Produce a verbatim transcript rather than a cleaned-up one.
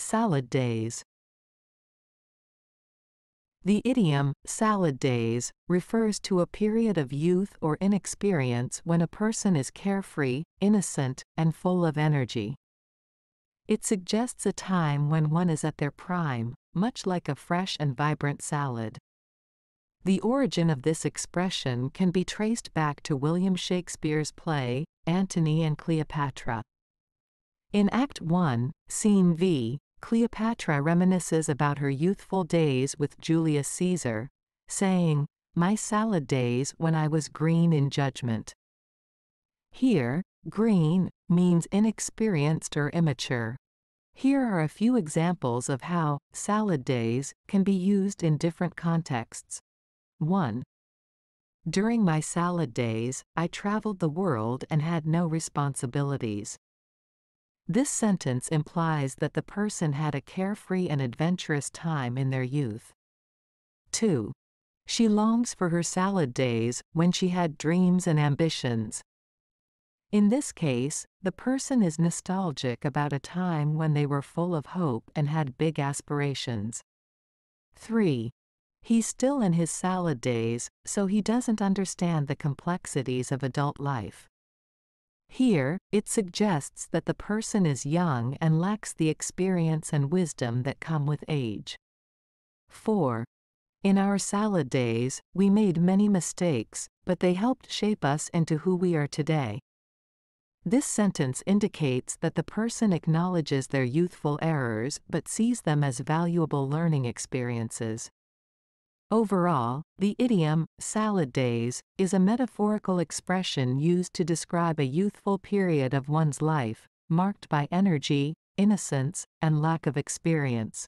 Salad days. The idiom, salad days, refers to a period of youth or inexperience when a person is carefree, innocent, and full of energy. It suggests a time when one is at their prime, much like a fresh and vibrant salad. The origin of this expression can be traced back to William Shakespeare's play, Antony and Cleopatra. In Act one, Scene one, Cleopatra reminisces about her youthful days with Julius Caesar, saying, "My salad days when I was green in judgment." Here, green means inexperienced or immature. Here are a few examples of how salad days can be used in different contexts. one. During my salad days, I traveled the world and had no responsibilities. This sentence implies that the person had a carefree and adventurous time in their youth. two. She longs for her salad days when she had dreams and ambitions. In this case, the person is nostalgic about a time when they were full of hope and had big aspirations. three. He's still in his salad days, so he doesn't understand the complexities of adult life. Here, it suggests that the person is young and lacks the experience and wisdom that come with age. four. In our salad days, we made many mistakes, but they helped shape us into who we are today. This sentence indicates that the person acknowledges their youthful errors but sees them as valuable learning experiences. Overall, the idiom, salad days, is a metaphorical expression used to describe a youthful period of one's life, marked by energy, innocence, and lack of experience.